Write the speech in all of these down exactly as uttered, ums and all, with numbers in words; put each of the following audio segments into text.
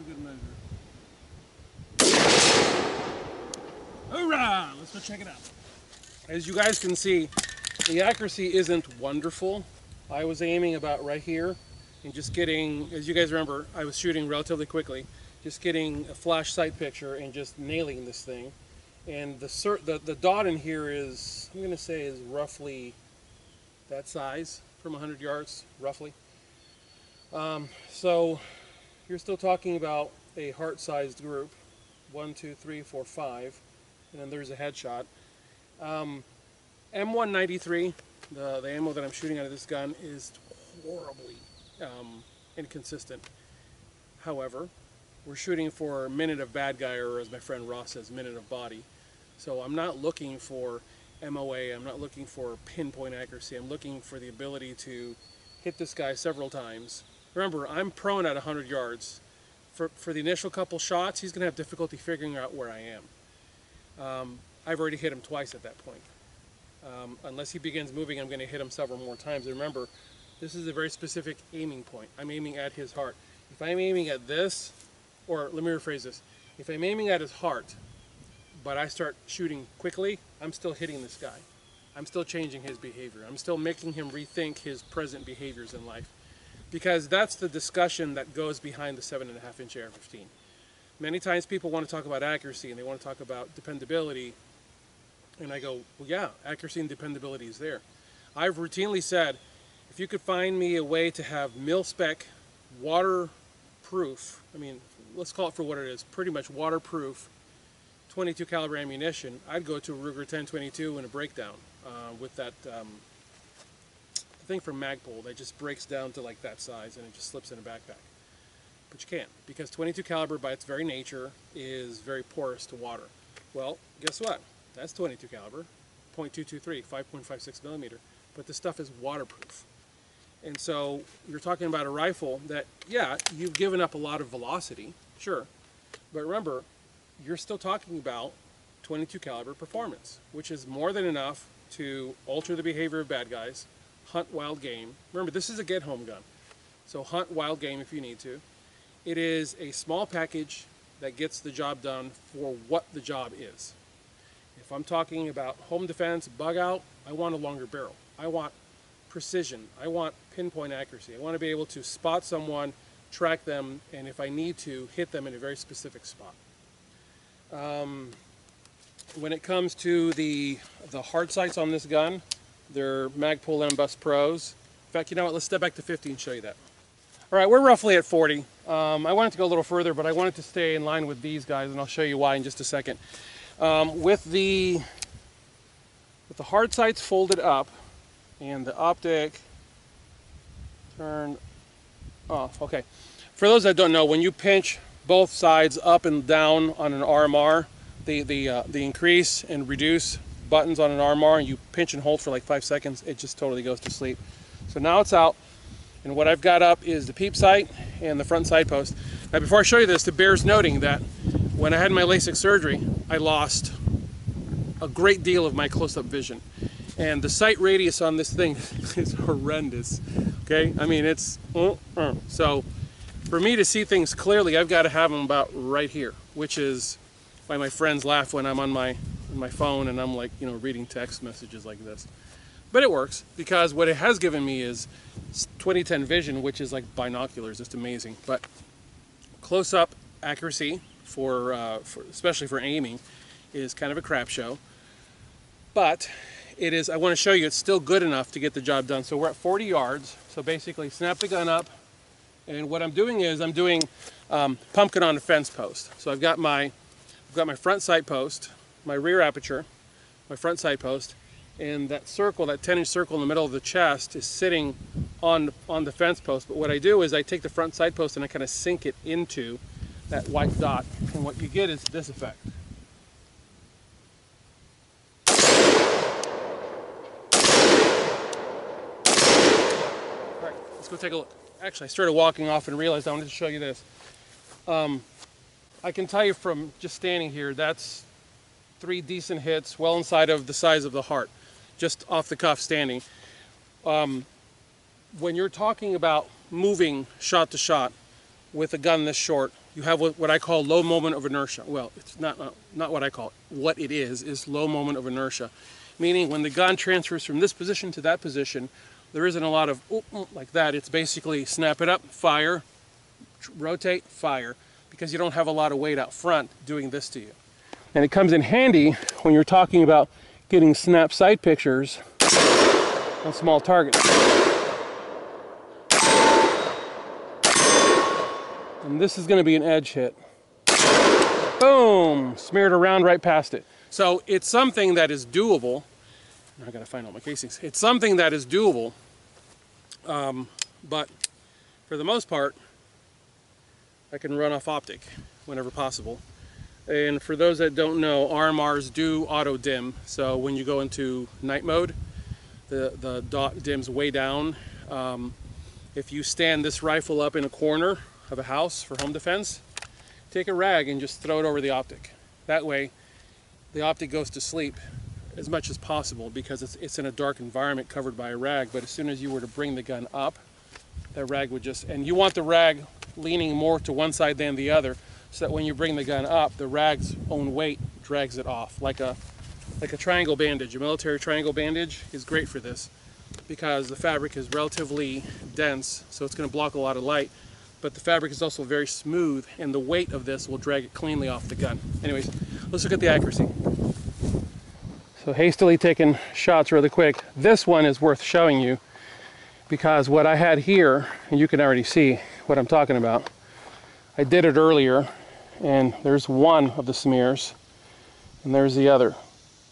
for good measure. Hoorah! Let's go check it out. As you guys can see, the accuracy isn't wonderful. I was aiming about right here and just getting, as you guys remember, I was shooting relatively quickly, just getting a flash sight picture and just nailing this thing. And the, the, the dot in here is, I'm going to say, is roughly that size from one hundred yards, roughly. Um, so you're still talking about a heart-sized group, one, two, three, four, five, and then there's a headshot. Um, M one ninety-three, the, the ammo that I'm shooting out of this gun, is horribly um, inconsistent. However, we're shooting for a minute of bad guy, or as my friend Ross says, minute of body. So I'm not looking for M O A, I'm not looking for pinpoint accuracy, I'm looking for the ability to hit this guy several times. Remember, I'm prone at one hundred yards. For, for the initial couple shots, he's going to have difficulty figuring out where I am. Um, I've already hit him twice at that point. Um, unless he begins moving, I'm going to hit him several more times. And remember, this is a very specific aiming point. I'm aiming at his heart. If I'm aiming at this, or let me rephrase this, if I'm aiming at his heart, but I start shooting quickly, I'm still hitting this guy. I'm still changing his behavior. I'm still making him rethink his present behaviors in life. Because that's the discussion that goes behind the seven and a half inch A R fifteen. Many times people want to talk about accuracy and they want to talk about dependability. And I go, well, yeah, accuracy and dependability is there. I've routinely said, if you could find me a way to have mil-spec waterproof, I mean, let's call it for what it is, pretty much waterproof twenty-two caliber ammunition, I'd go to a Ruger ten twenty-two and a breakdown uh, with that um, thing from Magpul that just breaks down to like that size and it just slips in a backpack. But you can't, because twenty-two caliber by its very nature is very porous to water. Well, guess what? That's twenty-two caliber, point two two three, five point five six millimeter, but this stuff is waterproof. And so you're talking about a rifle that, yeah, you've given up a lot of velocity, sure, but remember, you're still talking about twenty-two caliber performance, which is more than enough to alter the behavior of bad guys, hunt wild game. Remember, this is a get-home gun, so hunt wild game if you need to. It is a small package that gets the job done for what the job is. If I'm talking about home defense, bug out, I want a longer barrel. I want precision. I want pinpoint accuracy. I want to be able to spot someone, track them, and if I need to, hit them in a very specific spot. Um, when it comes to the, the hard sights on this gun, they're Magpul M-Bus Pros. In fact, you know what, let's step back to fifty and show you that. All right, we're roughly at forty. Um, I wanted to go a little further, but I wanted to stay in line with these guys, and I'll show you why in just a second. Um, with, the, with the hard sights folded up and the optic turned off, okay. For those that don't know, when you pinch both sides up and down on an R M R, the the uh, the increase and reduce buttons on an R M R, and you pinch and hold for like five seconds, it just totally goes to sleep. So now it's out, and what I've got up is the peep sight and the front side post. Now before I show you this, it bears noting that when I had my LASIK surgery, I lost a great deal of my close-up vision, and the sight radius on this thing is horrendous. Okay, I mean it's so. For me to see things clearly, I've got to have them about right here, which is why my friends laugh when I'm on my on my phone and I'm like, you know, reading text messages like this. But it works, because what it has given me is twenty ten vision, which is like binoculars. It's amazing. But close-up accuracy, for, uh, for especially for aiming, is kind of a crap show. But it is, I want to show you, it's still good enough to get the job done. So we're at forty yards. So basically, snap the gun up. And what I'm doing is I'm doing um, pumpkin on a fence post. So I've got my, I've got my front sight post, my rear aperture, my front sight post, and that circle, that ten inch circle in the middle of the chest is sitting on, on the fence post. But what I do is I take the front sight post and I kind of sink it into that white dot. And what you get is this effect. All right, let's go take a look. Actually, I started walking off and realized I wanted to show you this. Um, I can tell you from just standing here, that's three decent hits, well inside of the size of the heart, just off the cuff standing. Um, when you're talking about moving shot to shot, with a gun this short, you have what I call low moment of inertia. Well, it's not, not, not what I call it. What it is, is low moment of inertia. Meaning when the gun transfers from this position to that position, there isn't a lot of oop, oop, like that. It's basically snap it up, fire, rotate, fire, because you don't have a lot of weight out front doing this to you. And it comes in handy when you're talking about getting snap sight pictures on small targets. And this is going to be an edge hit. Boom! Smeared around right past it. So it's something that is doable. Now I got to find all my casings. It's something that is doable, um, but for the most part, I can run off optic whenever possible. And for those that don't know, R M Rs do auto dim. So when you go into night mode, the, the dot dims way down. Um, if you stand this rifle up in a corner of a house for home defense, take a rag and just throw it over the optic. That way, the optic goes to sleep as much as possible because it's, it's in a dark environment covered by a rag. But as soon as you were to bring the gun up, that rag would just, and you want the rag leaning more to one side than the other so that when you bring the gun up, the rag's own weight drags it off. Like a, like a triangle bandage, a military triangle bandage is great for this because the fabric is relatively dense, so it's gonna block a lot of light. But the fabric is also very smooth, and the weight of this will drag it cleanly off the gun. Anyways, let's look at the accuracy. So hastily taking shots really quick. This one is worth showing you because what I had here, and you can already see what I'm talking about. I did it earlier, and there's one of the smears, and there's the other.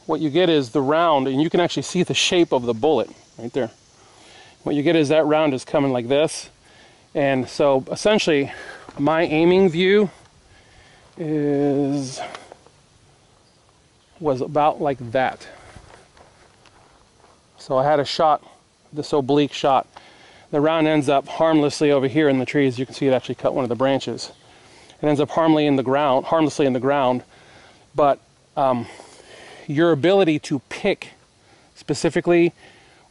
What you get is the round, and you can actually see the shape of the bullet right there. What you get is that round is coming like this. And so essentially my aiming view is was about like that. So I had a shot, this oblique shot. The round ends up harmlessly over here in the trees. You can see it actually cut one of the branches. It ends up harmlessly in the ground, harmlessly in the ground. But um, your ability to pick specifically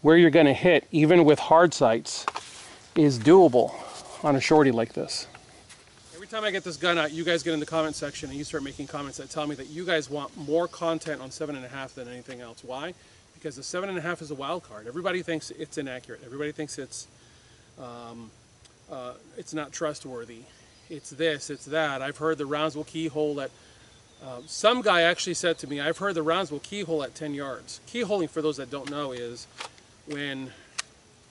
where you're going to hit, even with hard sights, is doable on a shorty like this. Every time I get this gun out, you guys get in the comment section and you start making comments that tell me that you guys want more content on seven and a half than anything else. Why? Because the seven and a half is a wild card. Everybody thinks it's inaccurate. Everybody thinks it's um, uh, it's not trustworthy. It's this, it's that. I've heard the rounds will keyhole at, uh, some guy actually said to me, I've heard the rounds will keyhole at ten yards. Keyholing, for those that don't know, is when,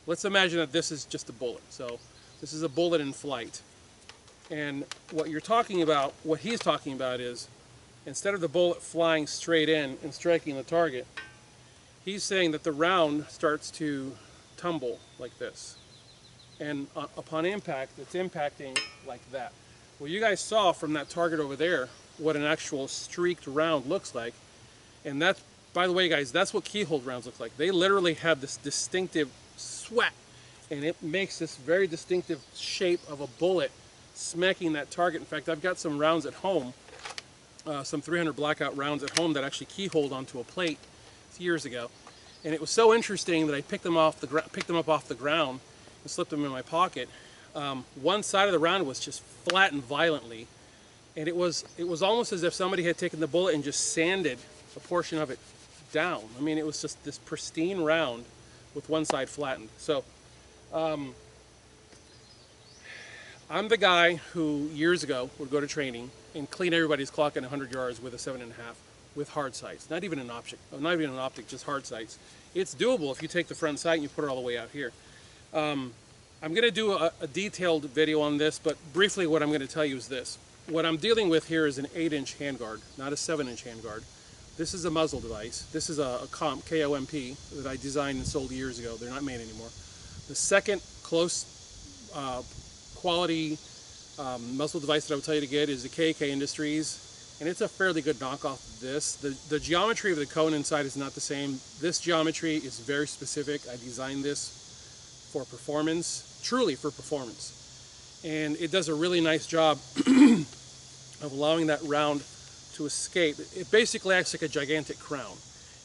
let's imagine that this is just a bullet. So this is a bullet in flight. And what you're talking about, what he's talking about is, instead of the bullet flying straight in and striking the target, he's saying that the round starts to tumble like this. And uh, upon impact, it's impacting like that. Well, you guys saw from that target over there what an actual streaked round looks like. And that's, by the way, guys, that's what keyhole rounds look like. They literally have this distinctive sweat, and it makes this very distinctive shape of a bullet smacking that target. In fact, I've got some rounds at home, uh, some three hundred blackout rounds at home that actually keyholed onto a plate years ago, and it was so interesting that I picked them off the picked them up off the ground and slipped them in my pocket. Um, one side of the round was just flattened violently, and it was it was almost as if somebody had taken the bullet and just sanded a portion of it down. I mean, it was just this pristine round with one side flattened. So um, I'm the guy who years ago would go to training and clean everybody's clock in one hundred yards with a seven and a half with hard sights. Not even an optic, not even an optic, just hard sights. It's doable if you take the front sight and you put it all the way out here. Um, I'm gonna do a, a detailed video on this, but briefly what I'm gonna tell you is this. What I'm dealing with here is an eight inch handguard, not a seven inch handguard. This is a muzzle device. This is a, a comp, K O M P, that I designed and sold years ago. They're not made anymore. The second close uh, quality um, muzzle device that I would tell you to get is the K K Industries, and it's a fairly good knockoff of this. The, the geometry of the cone inside is not the same. This geometry is very specific. I designed this for performance, truly for performance. And it does a really nice job of allowing that round to escape. It basically acts like a gigantic crown,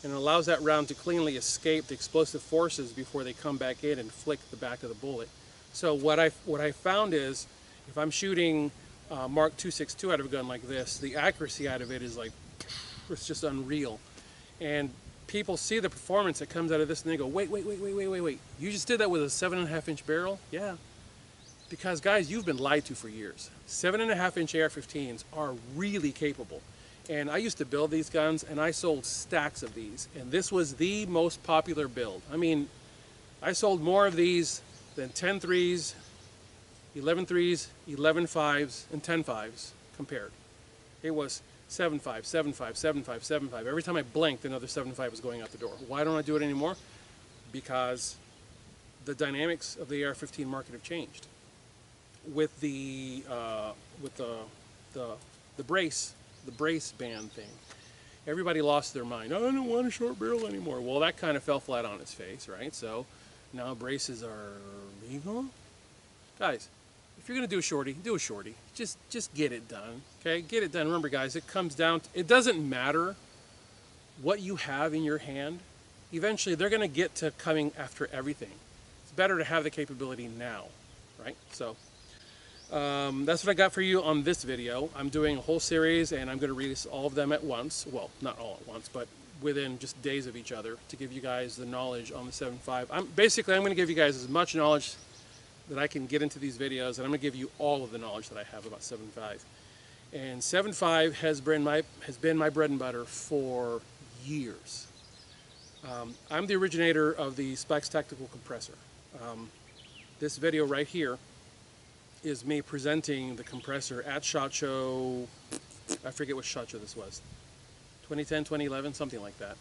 and it allows that round to cleanly escape the explosive forces before they come back in and flick the back of the bullet. So what I what I found is If I'm shooting uh, Mark two sixty-two out of a gun like this, the accuracy out of it is like, it's just unreal. And people see the performance that comes out of this and they go, wait, wait, wait, wait, wait, wait, wait. You just did that with a seven and a half inch barrel? Yeah. Because guys, you've been lied to for years. Seven and a half inch A R fifteens are really capable. And I used to build these guns and I sold stacks of these. And this was the most popular build. I mean, I sold more of these than ten threes, eleven threes, eleven fives, and ten fives compared. It was seven five, seven five, seven five, seven five. Every time I blinked, another seven five was going out the door. Why don't I do it anymore? Because the dynamics of the A R fifteen market have changed. With the uh, with the, the the brace the brace band thing, everybody lost their mind. Oh, I don't want a short barrel anymore. Well, that kind of fell flat on its face, right? So now braces are legal. Guys, if you're gonna do a shorty, do a shorty. Just just get it done, okay? Get it done. Remember, guys, it comes down to, it doesn't matter what you have in your hand. Eventually, they're gonna get to coming after everything. It's better to have the capability now, right? So. Um, that's what I got for you on this video. I'm doing a whole series and I'm going to release all of them at once. Well, not all at once, but within just days of each other to give you guys the knowledge on the seven five. I'm, basically, I'm going to give you guys as much knowledge that I can get into these videos, and I'm going to give you all of the knowledge that I have about seven five. And seven five has been my, has been my bread and butter for years. Um, I'm the originator of the Spikes Tactical Compressor. Um, this video right here is me presenting the compressor at SHOT Show. I forget what SHOT Show this was, twenty ten, twenty eleven, something like that.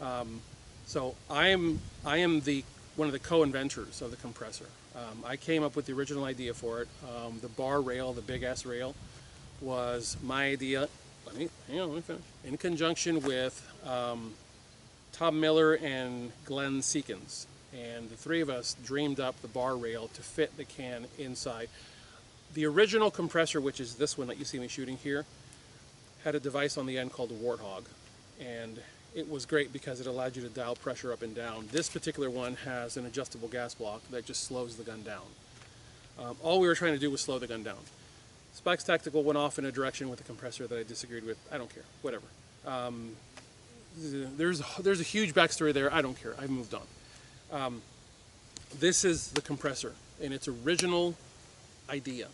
Um, so I am, I am the, one of the co-inventors of the compressor. Um, I came up with the original idea for it. Um, the bar rail, the big ass rail, was my idea. Let me, hang on, let me finish. In conjunction with um, Tom Miller and Glenn Seekins. And the three of us dreamed up the bar rail to fit the can inside. The original compressor, which is this one that you see me shooting here, had a device on the end called a Warthog. And it was great because it allowed you to dial pressure up and down. This particular one has an adjustable gas block that just slows the gun down. Um, all we were trying to do was slow the gun down. Spikes Tactical went off in a direction with a compressor that I disagreed with. I don't care, whatever. Um, there's, there's a huge backstory there. I don't care, I've moved on. Um, this is the compressor in its original idea.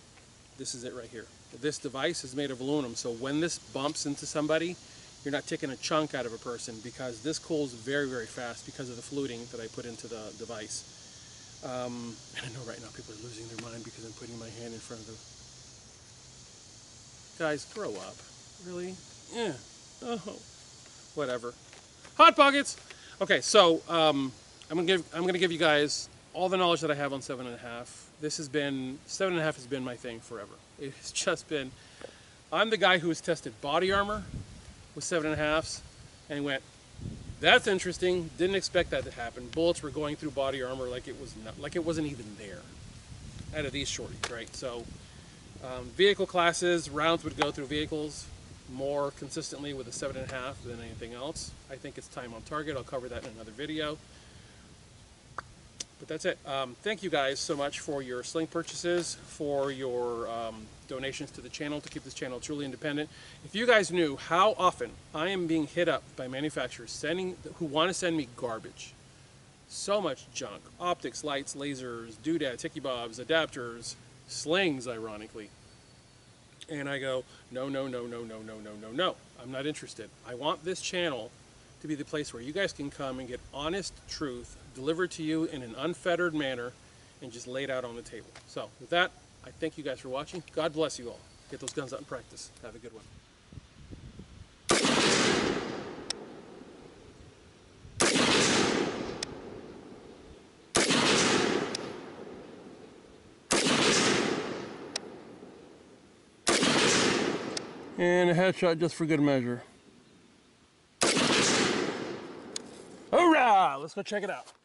This is it right here. This device is made of aluminum, so when this bumps into somebody, you're not taking a chunk out of a person, because this cools very, very fast because of the fluting that I put into the device. Um, and I know right now people are losing their mind because I'm putting my hand in front of them. Guys, grow up. Really? Yeah. Oh, whatever. Hot pockets! Okay, so, um... I'm gonna give I'm gonna give you guys all the knowledge that I have on seven and a half. This has been seven and a half has been my thing forever. It has just been. I'm the guy who has tested body armor with seven and a halfs and went, that's interesting. Didn't expect that to happen. Bullets were going through body armor like it was not, like it wasn't even there. Out of these shorties, right? So um, vehicle classes, rounds would go through vehicles more consistently with a seven and a half than anything else. I think it's time on target. I'll cover that in another video. But that's it. Um, thank you guys so much for your sling purchases, for your um, donations to the channel to keep this channel truly independent. If you guys knew how often I am being hit up by manufacturers sending who want to send me garbage. So much junk. Optics, lights, lasers, doodads, hickey bobs, adapters, slings, ironically. And I go, no, no, no, no, no, no, no, no, no. I'm not interested. I want this channel to be the place where you guys can come and get honest truth delivered to you in an unfettered manner and just laid out on the table. So with that, I thank you guys for watching. God bless you all. Get those guns out and practice. Have a good one. And a headshot just for good measure. Let's go check it out.